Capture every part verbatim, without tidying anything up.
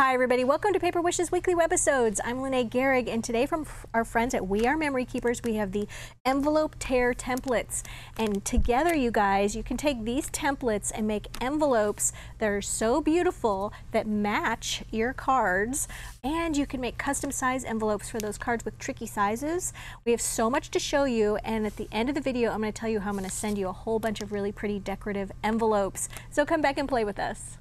Hi everybody, welcome to Paper Wishes Weekly Webisodes. I'm Lynne Gehrig, and today from our friends at We R Memory Keepers, we have the envelope tear templates. And together, you guys, you can take these templates and make envelopes that are so beautiful that match your cards. And you can make custom size envelopes for those cards with tricky sizes. We have so much to show you, and at the end of the video, I'm gonna tell you how I'm gonna send you a whole bunch of really pretty decorative envelopes. So come back and play with us.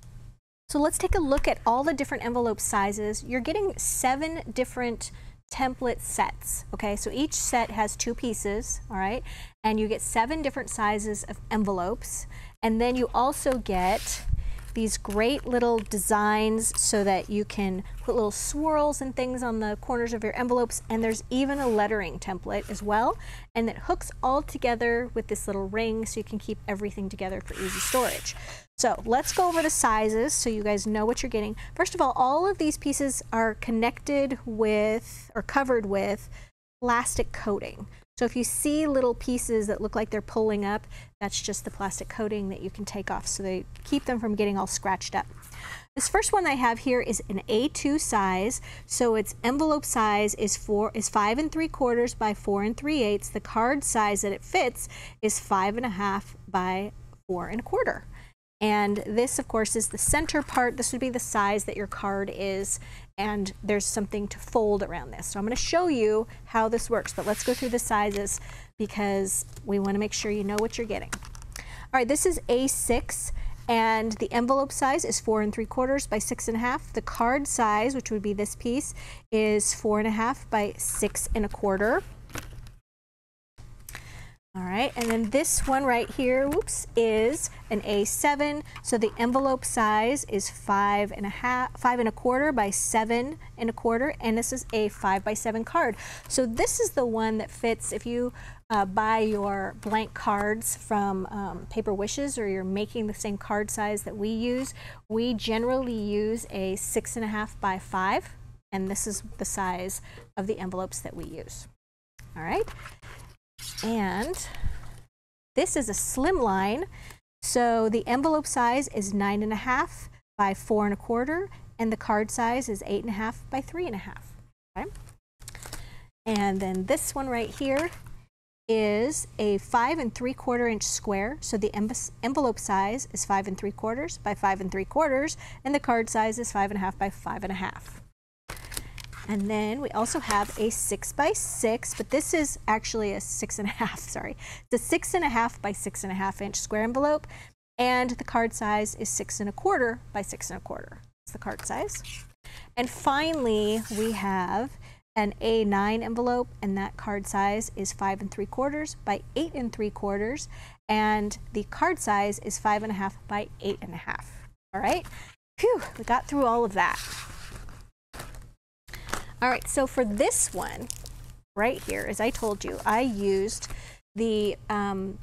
So let's take a look at all the different envelope sizes. You're getting seven different template sets, okay? So each set has two pieces, all right? And you get seven different sizes of envelopes. And then you also get these great little designs so that you can put little swirls and things on the corners of your envelopes. And there's even a lettering template as well. And that hooks all together with this little ring so you can keep everything together for easy storage. So let's go over the sizes so you guys know what you're getting. First of all, all of these pieces are connected with or covered with plastic coating. So if you see little pieces that look like they're pulling up, that's just the plastic coating that you can take off so they keep them from getting all scratched up. This first one I have here is an A two size, so its envelope size is four is five and three quarters by four and three eighths. The card size that it fits is five and a half by four and a quarter. And this, of course, is the center part. This would be the size that your card is, and there's something to fold around this. So I'm going to show you how this works, but let's go through the sizes because we want to make sure you know what you're getting. All right, this is A six, and the envelope size is four and three quarters by six and a half. The card size, which would be this piece, is four and a half by six and a quarter. All right, and then this one right here, whoops, is an A seven. So the envelope size is five and a half, five and a quarter by seven and a quarter, and this is a five by seven card. So this is the one that fits if you uh, buy your blank cards from um, Paper Wishes, or you're making the same card size that we use. We generally use a six and a half by five, and this is the size of the envelopes that we use. All right. And this is a slim line, so the envelope size is nine and a half by four and a quarter, and the card size is eight and a half by three and a half. Okay. And then this one right here is a five and three quarter inch square, so the envelope size is five and three quarters by five and three quarters, and the card size is five and a half by five and a half. And then we also have a six by six, but this is actually a six and a half, sorry. It's a six and a half by six and a half inch square envelope, and the card size is six and a quarter by six and a quarter. That's the card size. And finally, we have an A nine envelope, and that card size is five and three quarters by eight and three quarters, and the card size is five and a half by eight and a half. All right, phew, we got through all of that. All right, so for this one right here, as I told you, I used the um,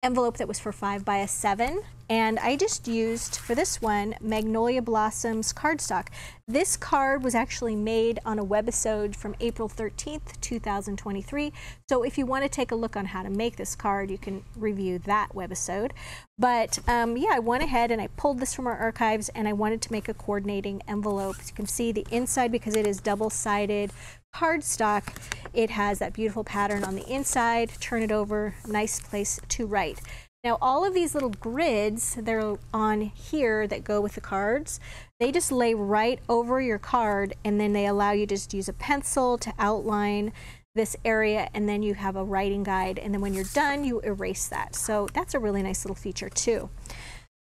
envelope that was for five by a seven, and I just used, for this one, Magnolia Blossoms cardstock. This card was actually made on a webisode from April thirteenth, two thousand twenty-three. So if you want to take a look on how to make this card, you can review that webisode. But um, yeah, I went ahead and I pulled this from our archives, and I wanted to make a coordinating envelope. As you can see, the inside, because it is double-sided cardstock, it has that beautiful pattern on the inside. Turn it over, nice place to write. Now all of these little grids that are on here that go with the cards, they just lay right over your card, and then they allow you to just use a pencil to outline this area, and then you have a writing guide, and then when you're done you erase that. So that's a really nice little feature too.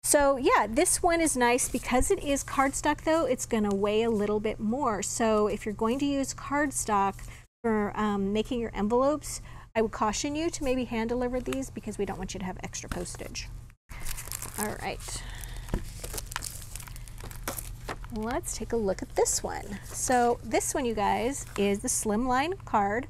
So yeah, this one is nice because it is cardstock though, it's gonna weigh a little bit more. So if you're going to use cardstock for um, making your envelopes, I would caution you to maybe hand deliver these because we don't want you to have extra postage. All right. Let's take a look at this one. So this one, you guys, is the slimline card,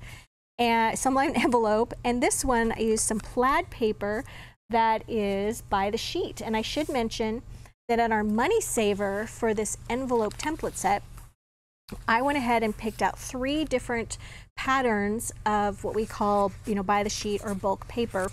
and slimline envelope. And this one, I used some plaid paper that is by the sheet. And I should mention that on our money saver for this envelope template set, I went ahead and picked out three different patterns of what we call, you know, by the sheet or bulk paper.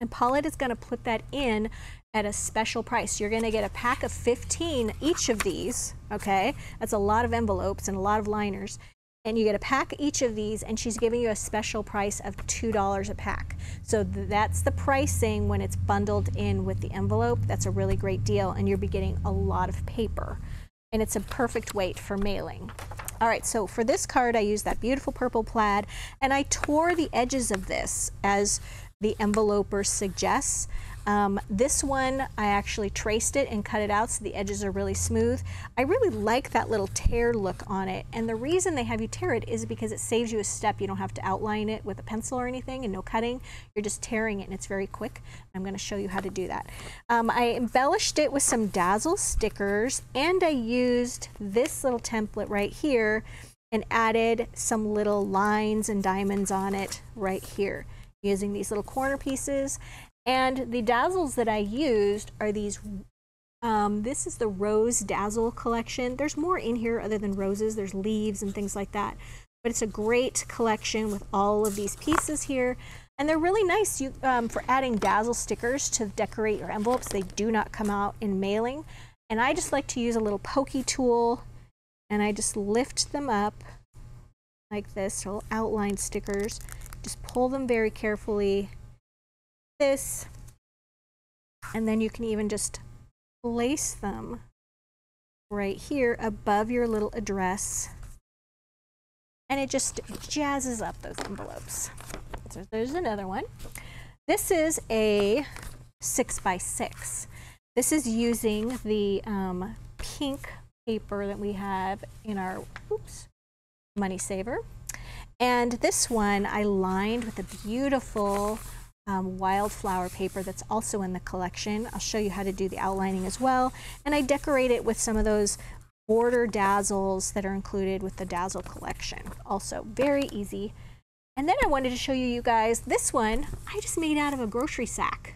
And Paulette is going to put that in at a special price. You're going to get a pack of fifteen each of these, okay? That's a lot of envelopes and a lot of liners. And you get a pack each of these, and she's giving you a special price of two dollars a pack. So th that's the pricing when it's bundled in with the envelope. That's a really great deal, and you'll be getting a lot of paper. And it's a perfect weight for mailing. All right, so for this card, I used that beautiful purple plaid, and I tore the edges of this as the enveloper suggests. Um, this one, I actually traced it and cut it out so the edges are really smooth. I really like that little tear look on it, and the reason they have you tear it is because it saves you a step. You don't have to outline it with a pencil or anything, and no cutting. You're just tearing it, and it's very quick. I'm going to show you how to do that. Um, I embellished it with some Dazzle stickers, and I used this little template right here and added some little lines and diamonds on it right here using these little corner pieces. And the dazzles that I used are these, um, this is the Rose Dazzle collection. There's more in here other than roses. There's leaves and things like that. But it's a great collection with all of these pieces here. And they're really nice you, um, for adding dazzle stickers to decorate your envelopes. They do not come out in mailing. And I just like to use a little pokey tool, and I just lift them up like this, little outline stickers. Just pull them very carefully. This, and then you can even just place them right here above your little address, and it just jazzes up those envelopes. So there's another one. This is a six by six. This is using the um, pink paper that we have in our oops money saver, and this one I lined with a beautiful Um, wildflower paper that's also in the collection. I'll show you how to do the outlining as well. And I decorate it with some of those border dazzles that are included with the Dazzle collection. Also very easy. And then I wanted to show you, you guys, this one I just made out of a grocery sack.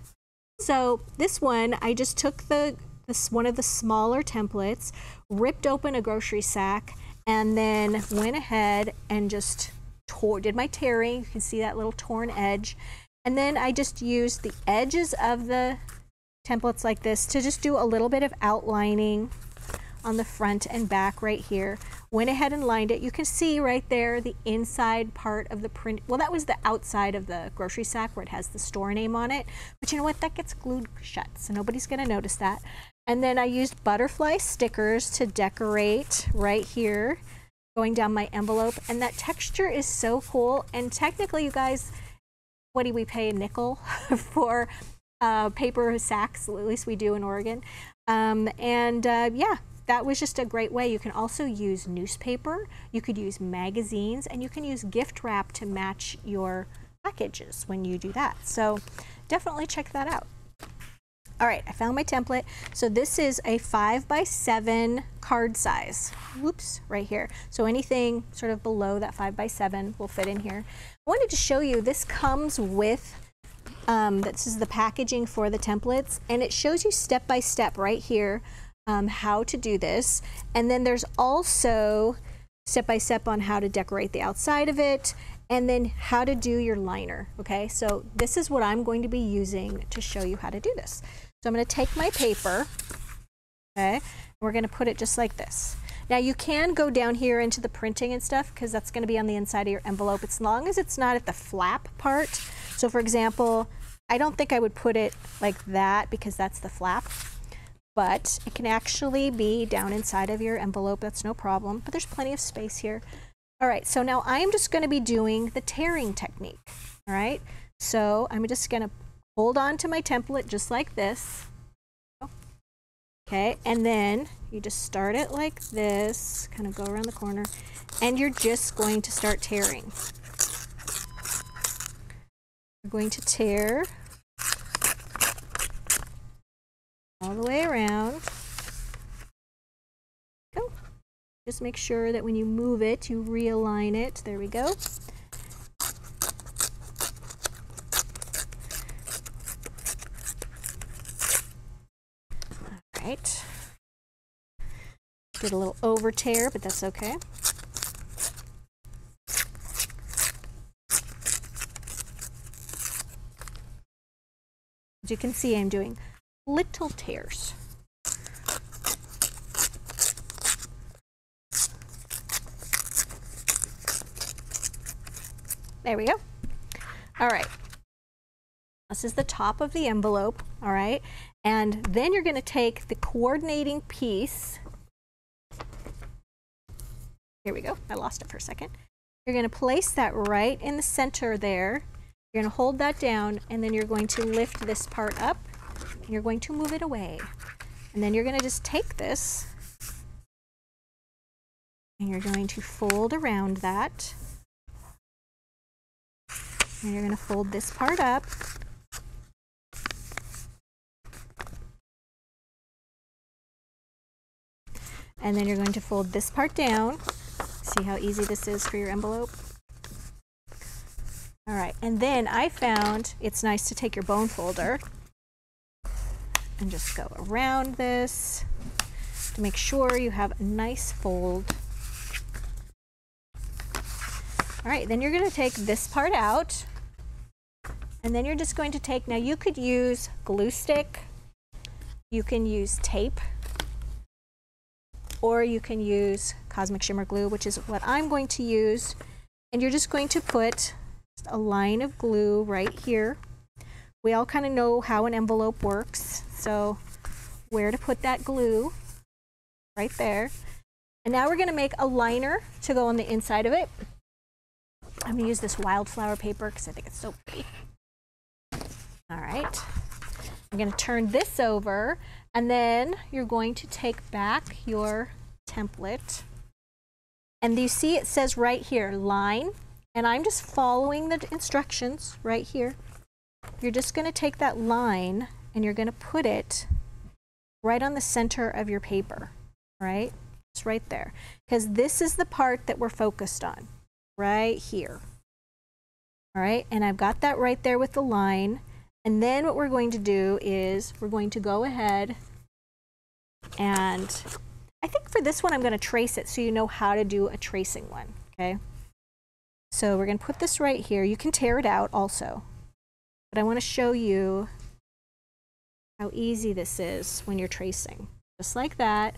So this one, I just took the this one of the smaller templates, ripped open a grocery sack, and then went ahead and just tore, did my tearing. You can see that little torn edge. And then I just used the edges of the templates like this to just do a little bit of outlining on the front and back right here. Went ahead and lined it. You can see right there the inside part of the print. Well, that was the outside of the grocery sack where it has the store name on it. But you know what? That gets glued shut, so nobody's going to notice that. And then I used butterfly stickers to decorate right here, going down my envelope. And that texture is so cool. And technically, you guys, what do we pay, a nickel for uh, paper sacks? At least we do in Oregon. Um, and uh, yeah, that was just a great way. You can also use newspaper, you could use magazines, and you can use gift wrap to match your packages when you do that. So definitely check that out. All right, I found my template. So this is a five by seven card size. Whoops, right here. So anything sort of below that five by seven will fit in here. I wanted to show you, this comes with, um, this is the packaging for the templates, and it shows you step by step right here um, how to do this. And then there's also step by step on how to decorate the outside of it, and then how to do your liner, okay? So this is what I'm going to be using to show you how to do this. So I'm going to take my paper, okay, and we're going to put it just like this. Now you can go down here into the printing and stuff, because that's going to be on the inside of your envelope, as long as it's not at the flap part. So for example, I don't think I would put it like that because that's the flap, but it can actually be down inside of your envelope. That's no problem, but there's plenty of space here. All right, so now I'm just going to be doing the tearing technique. All right, so I'm just going to hold on to my template just like this. Okay, and then you just start it like this, kind of go around the corner, and you're just going to start tearing. You're going to tear all the way around. Go. Just make sure that when you move it, you realign it. There we go. Right. Did a little over tear, but that's okay. As you can see, I'm doing little tears. There we go. All right. This is the top of the envelope, all right? And then you're going to take the coordinating piece. Here we go. I lost it for a second. You're going to place that right in the center there. You're going to hold that down, and then you're going to lift this part up. And you're going to move it away. And then you're going to just take this, and you're going to fold around that. And you're going to fold this part up. And then you're going to fold this part down. See how easy this is for your envelope? All right, and then I found it's nice to take your bone folder and just go around this to make sure you have a nice fold. All right, then you're going to take this part out. And then you're just going to take, now you could use glue stick, you can use tape, or you can use Cosmic Shimmer glue, which is what I'm going to use. And you're just going to put a line of glue right here. We all kind of know how an envelope works, so where to put that glue, right there. And now we're going to make a liner to go on the inside of it. I'm going to use this wildflower paper because I think it's so pretty. All right, I'm going to turn this over, and then you're going to take back your template. And you see it says right here, line, and I'm just following the instructions right here. You're just going to take that line and you're going to put it right on the center of your paper, right? It's right there, because this is the part that we're focused on, right here. All right, and I've got that right there with the line. And then what we're going to do is we're going to go ahead, and I think for this one I'm going to trace it so you know how to do a tracing one, okay? So we're going to put this right here. You can tear it out also, but I want to show you how easy this is when you're tracing. Just like that,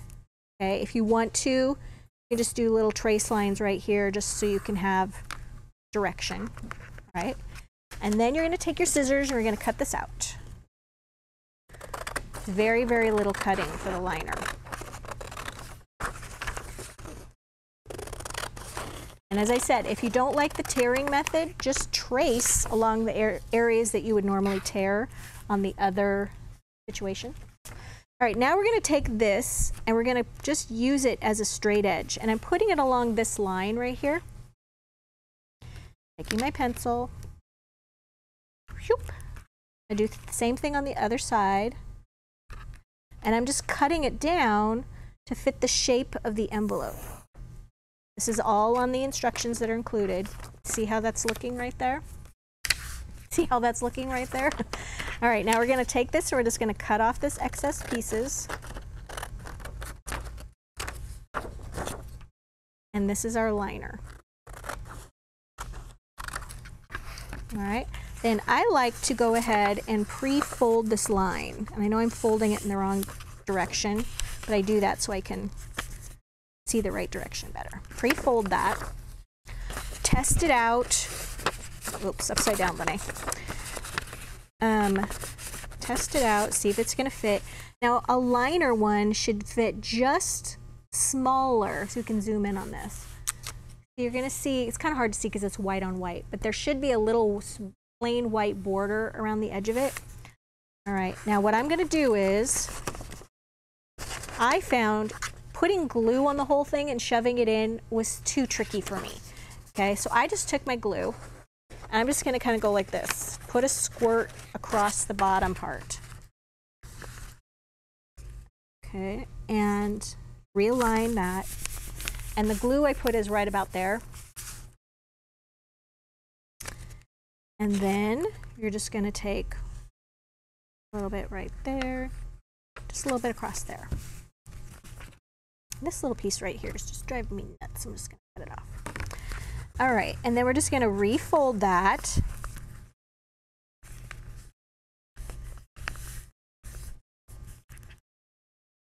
okay? If you want to, you just do little trace lines right here just so you can have direction, right? And then you're going to take your scissors and we're going to cut this out. Very, very little cutting for the liner. And as I said, if you don't like the tearing method, just trace along the areas that you would normally tear on the other situation. All right, now we're going to take this and we're going to just use it as a straight edge. And I'm putting it along this line right here. Taking my pencil. I do the same thing on the other side, and I'm just cutting it down to fit the shape of the envelope. This is all on the instructions that are included. See how that's looking right there? See how that's looking right there? All right, now we're going to take this, so we're just going to cut off this excess pieces. And this is our liner. All right. Then I like to go ahead and pre-fold this line. And I know I'm folding it in the wrong direction, but I do that so I can see the right direction better. Pre-fold that, test it out. Oops, upside down, Lenny. Um, test it out, see if it's gonna fit. Now a liner one should fit just smaller, so you can zoom in on this. You're gonna see, it's kind of hard to see because it's white on white, but there should be a little plain white border around the edge of it. All right, now what I'm going to do is, I found putting glue on the whole thing and shoving it in was too tricky for me. Okay, so I just took my glue, and I'm just going to kind of go like this. Put a squirt across the bottom part. Okay, and realign that. And the glue I put is right about there. And then you're just going to take a little bit right there, just a little bit across there. This little piece right here is just driving me nuts. I'm just going to cut it off. All right, and then we're just going to refold that.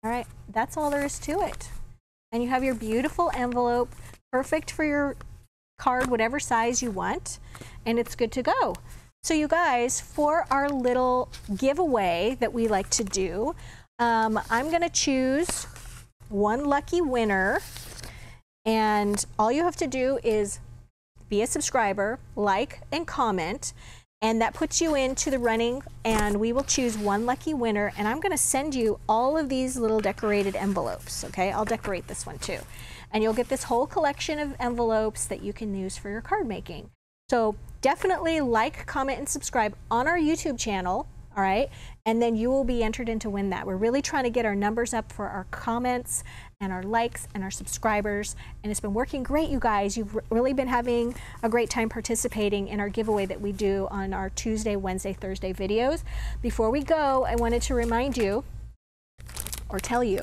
All right, that's all there is to it. And you have your beautiful envelope, perfect for your card, whatever size you want, and it's good to go. So you guys, for our little giveaway that we like to do, um, I'm gonna choose one lucky winner, and all you have to do is be a subscriber, like and comment, and that puts you into the running, and we will choose one lucky winner, and I'm gonna send you all of these little decorated envelopes, okay? I'll decorate this one too. And you'll get this whole collection of envelopes that you can use for your card making. So definitely like, comment, and subscribe on our YouTube channel, all right? And then you will be entered in to win that. We're really trying to get our numbers up for our comments and our likes and our subscribers, and it's been working great, you guys. You've really been having a great time participating in our giveaway that we do on our Tuesday, Wednesday, Thursday videos. Before we go, I wanted to remind you, or tell you,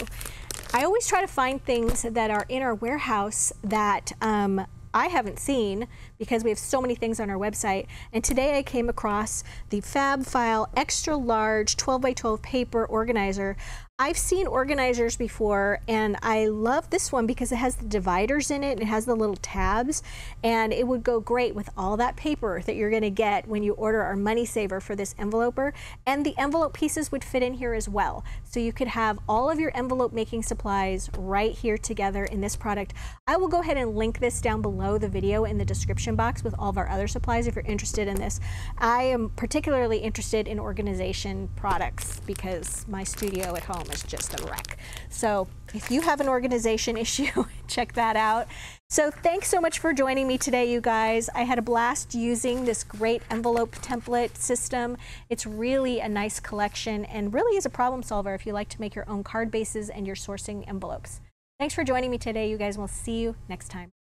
I always try to find things that are in our warehouse that um, I haven't seen, because we have so many things on our website. And today I came across the Fab File extra large twelve by twelve paper organizer. I've seen organizers before, and I love this one because it has the dividers in it, and it has the little tabs, and it would go great with all that paper that you're gonna get when you order our money saver for this enveloper. And the envelope pieces would fit in here as well. So you could have all of your envelope making supplies right here together in this product. I will go ahead and link this down below the video in the description box with all of our other supplies if you're interested in this. I am particularly interested in organization products because my studio at home is just a wreck. So if you have an organization issue, check that out. So thanks so much for joining me today, you guys. I had a blast using this great envelope template system. It's really a nice collection and really is a problem solver if you like to make your own card bases and your sourcing envelopes. Thanks for joining me today, you guys. We'll see you next time.